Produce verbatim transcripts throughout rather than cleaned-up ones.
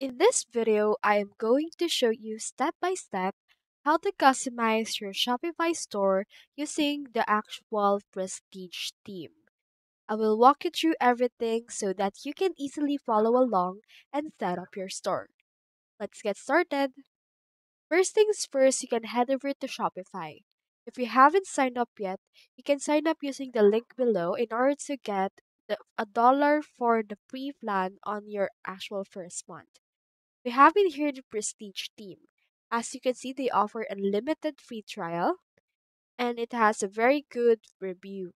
In this video, I am going to show you step by step how to customize your Shopify store using the actual Prestige theme. I will walk you through everything so that you can easily follow along and set up your store. Let's get started. First things first, you can head over to Shopify. If you haven't signed up yet, you can sign up using the link below in order to get the, a dollar for the free plan on your actual first month. We have in here the Prestige theme. As you can see, they offer unlimited free trial, and it has a very good review.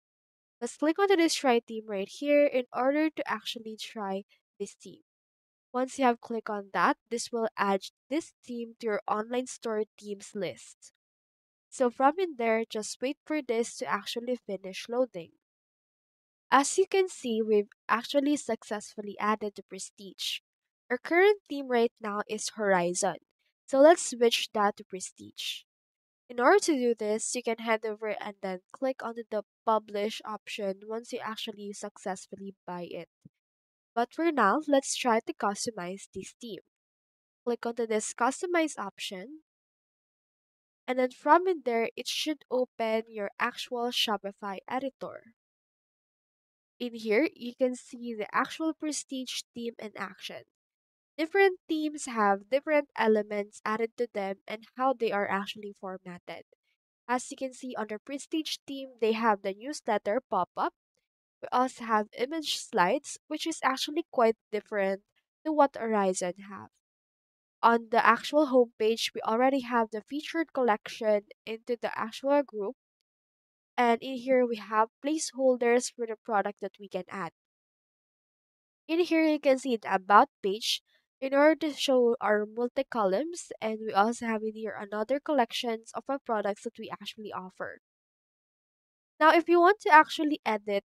Let's click onto this try theme right here in order to actually try this theme. Once you have clicked on that, this will add this theme to your online store themes list. So from in there, just wait for this to actually finish loading. As you can see, we've actually successfully added the Prestige. Our current theme right now is Horizon, so let's switch that to Prestige. In order to do this, you can head over and then click on the Publish option once you actually successfully buy it. But for now, let's try to customize this theme. Click onto this Customize option, and then from in there, it should open your actual Shopify editor. In here, you can see the actual Prestige theme in action. Different themes have different elements added to them and how they are actually formatted. As you can see on the Prestige theme, they have the newsletter pop-up. We also have image slides, which is actually quite different to what Horizon have. On the actual homepage, we already have the featured collection into the actual group. And in here, we have placeholders for the product that we can add. In here, you can see the About page in order to show our multi-columns. And we also have in here another collections of our products that we actually offer. Now, if you want to actually edit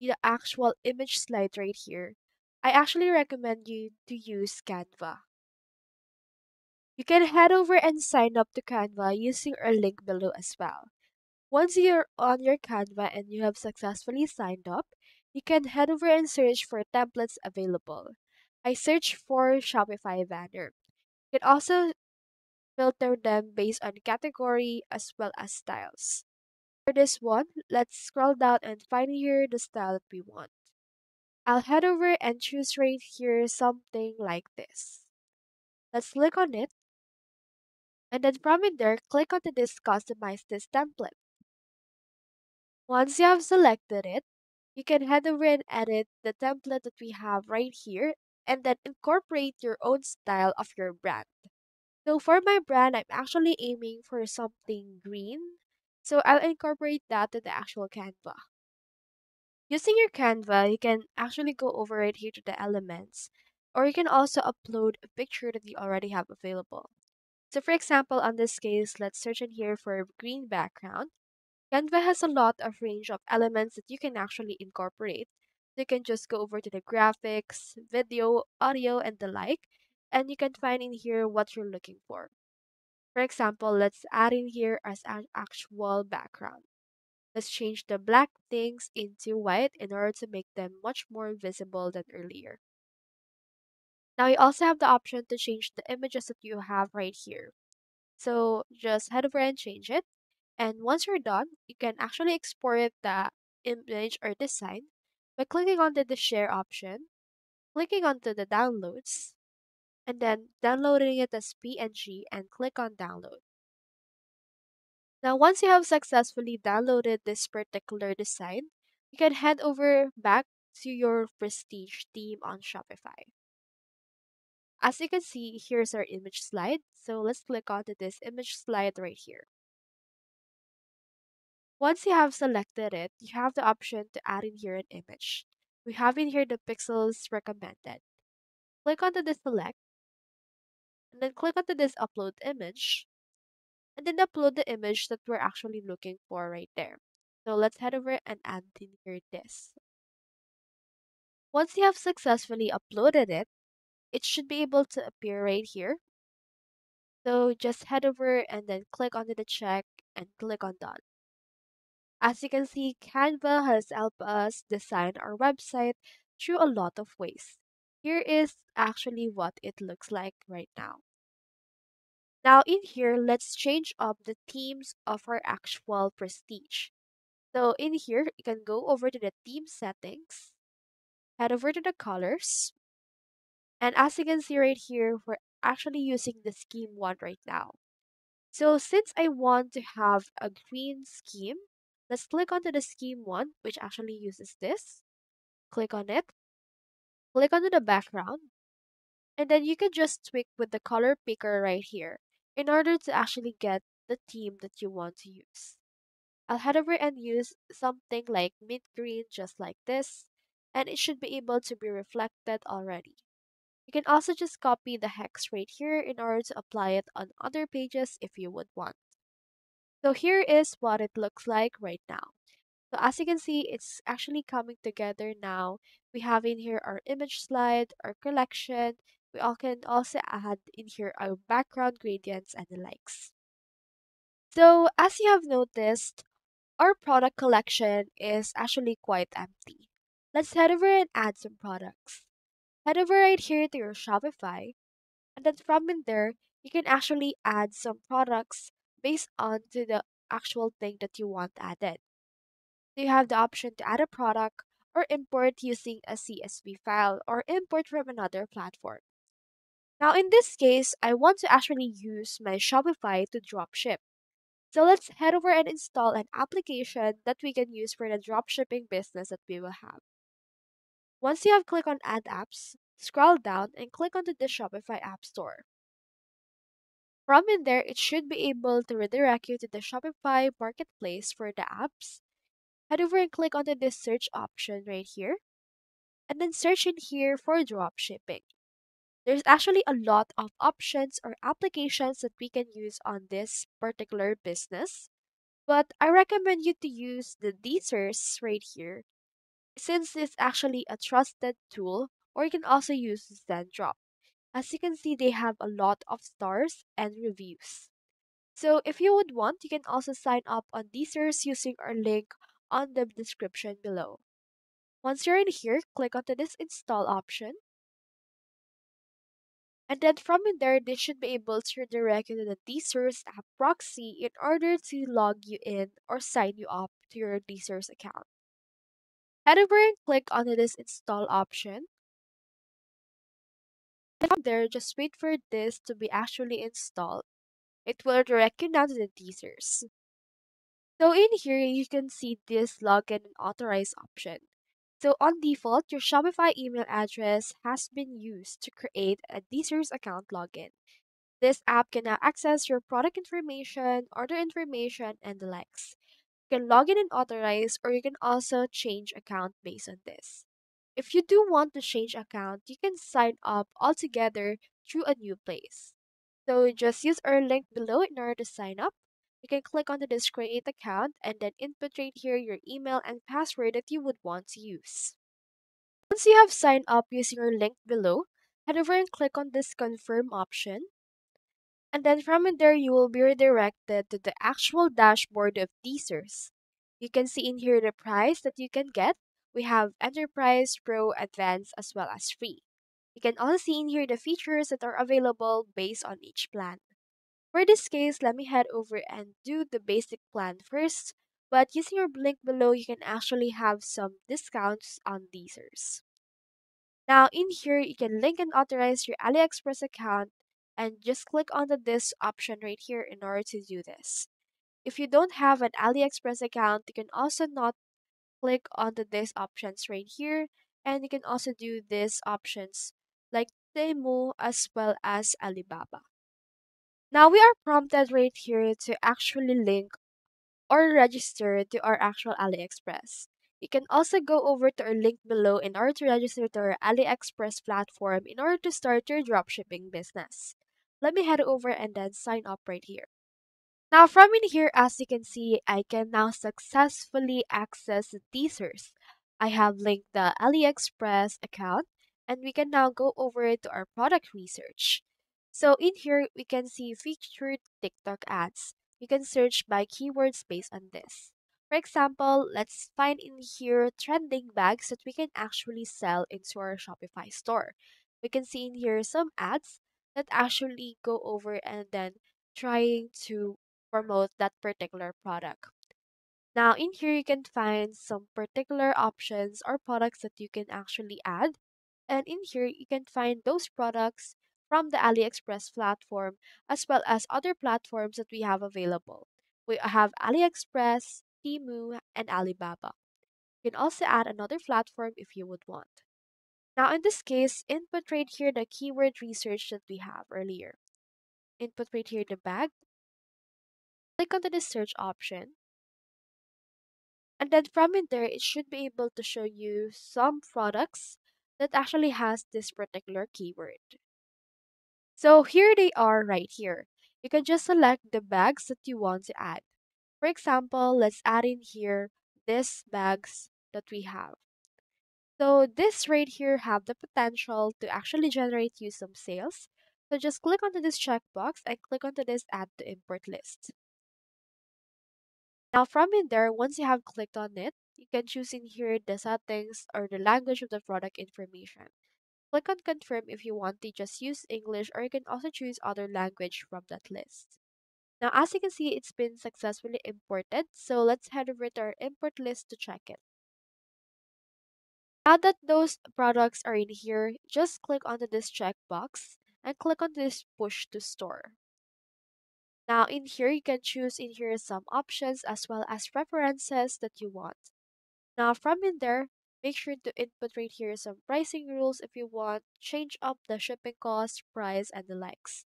the actual image slide right here, I actually recommend you to use Canva. You can head over and sign up to Canva using our link below as well. Once you're on your Canva and you have successfully signed up, you can head over and search for templates available. I searched for Shopify banner. You can also filter them based on category as well as styles. For this one, let's scroll down and find here the style that we want. I'll head over and choose right here something like this. Let's click on it. And then from in there, click onto this Customize this template. Once you have selected it, you can head over and edit the template that we have right here and then incorporate your own style of your brand. So for my brand, I'm actually aiming for something green. So I'll incorporate that to the actual Canva. Using your Canva, you can actually go over right here to the elements, or you can also upload a picture that you already have available. So for example, on this case, let's search in here for a green background. Canva has a lot of range of elements that you can actually incorporate. You can just go over to the graphics, video, audio, and the like, and you can find in here what you're looking for. For example, let's add in here as an actual background. Let's change the black things into white in order to make them much more visible than earlier. Now you also have the option to change the images that you have right here. So just head over and change it. And once you're done, you can actually export the image or design by clicking onto the share option, clicking onto the downloads, and then downloading it as P N G and click on download. Now, once you have successfully downloaded this particular design, you can head over back to your Prestige theme on Shopify. As you can see, here's our image slide. So let's click onto this image slide right here. Once you have selected it, you have the option to add in here an image. We have in here the pixels recommended. Click onto this select, and then click onto this upload image, and then upload the image that we're actually looking for right there. So let's head over and add in here this. Once you have successfully uploaded it, it should be able to appear right here. So just head over and then click onto the check and click on done. As you can see, Canva has helped us design our website through a lot of ways. Here is actually what it looks like right now. Now in here, let's change up the themes of our actual Prestige. So in here, you can go over to the theme settings, head over to the colors. And as you can see right here, we're actually using the scheme one right now. So since I want to have a green scheme, let's click onto the scheme one, which actually uses this. Click on it. Click onto the background. And then you can just tweak with the color picker right here in order to actually get the theme that you want to use. I'll head over and use something like mint green, just like this. And it should be able to be reflected already. You can also just copy the hex right here in order to apply it on other pages if you would want. So here is what it looks like right now. So as you can see, it's actually coming together now. We have in here our image slide, our collection. We all can also add in here our background gradients and the likes. So as you have noticed, our product collection is actually quite empty. Let's head over and add some products. Head over right here to your Shopify, and then from in there, you can actually add some products based on to the actual thing that you want added. So you have the option to add a product or import using a C S V file or import from another platform. Now in this case, I want to actually use my Shopify to dropship. So let's head over and install an application that we can use for the dropshipping business that we will have. Once you have clicked on Add Apps, scroll down and click onto the Shopify App Store. From in there, it should be able to redirect you to the Shopify Marketplace for the apps. Head over and click onto this search option right here. And then search in here for dropshipping. There's actually a lot of options or applications that we can use on this particular business. But I recommend you to use the DSers right here, since it's actually a trusted tool, or you can also use Zendrop. As you can see, they have a lot of stars and reviews. So if you would want, you can also sign up on DSers using our link on the description below. Once you're in here, click onto this install option. And then from in there, they should be able to redirect you to the DSers app proxy in order to log you in or sign you up to your DSers account. Head over and click onto this install option. And from there, just wait for this to be actually installed. It will direct you now to the DSers. So in here, you can see this login and authorize option. So on default, your Shopify email address has been used to create a DSers account login. This app can now access your product information, order information, and the likes. You can log in and authorize, or you can also change account based on this. If you do want to change account, you can sign up altogether through a new place. So just use our link below in order to sign up. You can click onto this create account and then input right here your email and password that you would want to use. Once you have signed up using our link below, head over and click on this confirm option. And then from there, you will be redirected to the actual dashboard of DSers. You can see in here the price that you can get. We have Enterprise, Pro, Advanced, as well as Free. You can also see in here the features that are available based on each plan. For this case, let me head over and do the basic plan first. But using your link below, you can actually have some discounts on DSers. Now in here, you can link and authorize your AliExpress account. And just click onto this option right here in order to do this. If you don't have an AliExpress account, you can also not click onto these options right here. And you can also do these options like Temu as well as Alibaba. Now we are prompted right here to actually link or register to our actual AliExpress. You can also go over to our link below in order to register to our AliExpress platform in order to start your dropshipping business. Let me head over and then sign up right here. Now from in here, as you can see, I can now successfully access DSers. I have linked the AliExpress account, and we can now go over to our product research. So in here, we can see featured TikTok ads. You can search by keywords based on this. For example, let's find in here trending bags that we can actually sell into our Shopify store. We can see in here some ads that actually go over and then trying to promote that particular product. Now in here, you can find some particular options or products that you can actually add. And in here, you can find those products from the AliExpress platform as well as other platforms that we have available. We have AliExpress, Temu, and Alibaba. You can also add another platform if you would want. Now in this case, input right here the keyword research that we have earlier. Input right here the bag. Click onto the search option. And then from in there, it should be able to show you some products that actually has this particular keyword. So here they are right here. You can just select the bags that you want to add. For example, let's add in here these bags that we have. So this right here have the potential to actually generate you some sales. So just click onto this checkbox and click onto this add to import list. Now from in there, once you have clicked on it, you can choose in here the settings or the language of the product information. Click on confirm if you want to just use English, or you can also choose other language from that list. Now as you can see, it's been successfully imported. So let's head over to our import list to check it. Now that those products are in here, just click onto this checkbox and click on this push to store. Now in here, you can choose in here some options as well as preferences that you want. Now from in there, make sure to input right here some pricing rules if you want, change up the shipping cost, price, and the likes.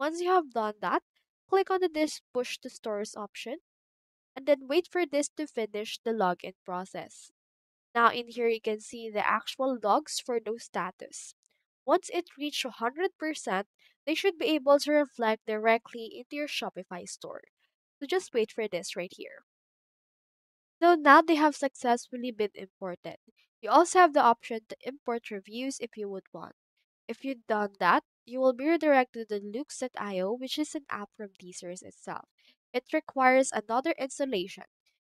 Once you have done that, click on this push to stores option and then wait for this to finish the login process. Now in here, you can see the actual logs for those status. Once it reaches one hundred percent, they should be able to reflect directly into your Shopify store. So just wait for this right here. So now they have successfully been imported. You also have the option to import reviews if you would want. If you've done that, you will be redirected to Loox dot i o, which is an app from DSers itself. It requires another installation.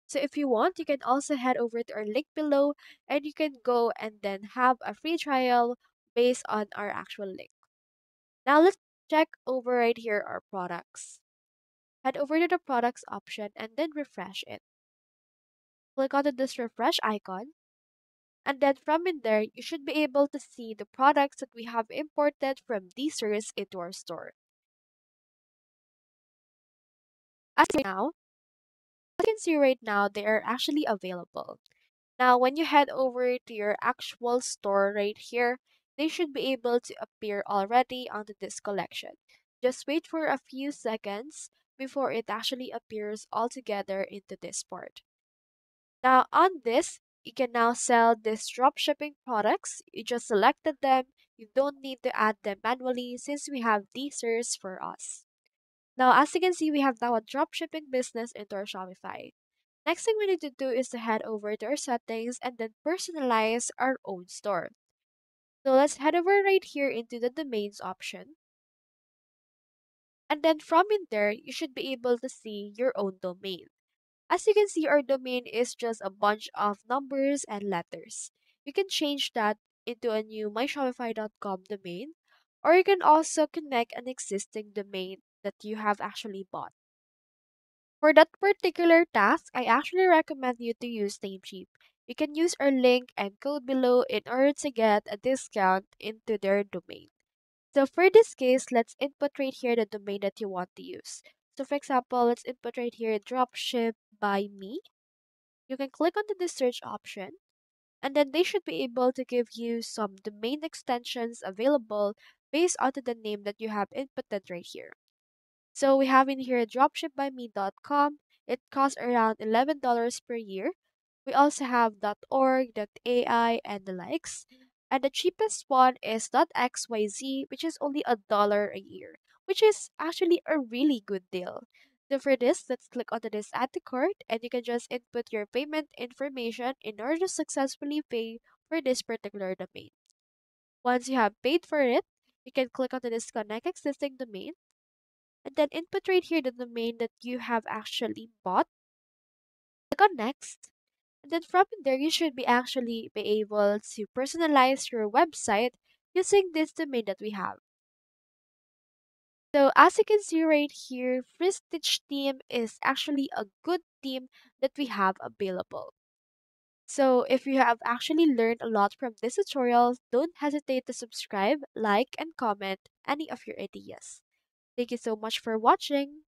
So if you want, you can also head over to our link below and you can go and then have a free trial based on our actual link. Now let's check over right here our products. Head over to the products option and then refresh it. Click on this refresh icon. And then from in there, you should be able to see the products that we have imported from DSers into our store. As right now, as you can see right now, they are actually available. Now, when you head over to your actual store right here, they should be able to appear already onto this collection. Just wait for a few seconds before it actually appears altogether into this part. Now on this, you can now sell these dropshipping products. You just selected them. You don't need to add them manually since we have DSers for us. Now as you can see, we have now a dropshipping business into our Shopify. Next thing we need to do is to head over to our settings and then personalize our own store. So let's head over right here into the domains option. And then from in there, you should be able to see your own domain. As you can see, our domain is just a bunch of numbers and letters. You can change that into a new my shopify dot com domain, or you can also connect an existing domain that you have actually bought. For that particular task, I actually recommend you to use Namecheap. You can use our link and code below in order to get a discount into their domain. So for this case, let's input right here the domain that you want to use. So for example, let's input right here dropship by me. You can click onto the search option and then they should be able to give you some domain extensions available based onto the name that you have inputted right here. So we have in here dropship by me dot com. It costs around eleven dollars per year. We also have .org, .ai, and the likes. And the cheapest one is .xyz, which is only a dollar a year, which is actually a really good deal. So for this, let's click onto this add to cart, and you can just input your payment information in order to successfully pay for this particular domain. Once you have paid for it, you can click onto this connect existing domain, and then input right here the domain that you have actually bought. Click on Next. And then from there, you should be actually be able to personalize your website using this domain that we have. So as you can see right here, Prestige theme is actually a good theme that we have available. So if you have actually learned a lot from this tutorial, don't hesitate to subscribe, like, and comment any of your ideas. Thank you so much for watching.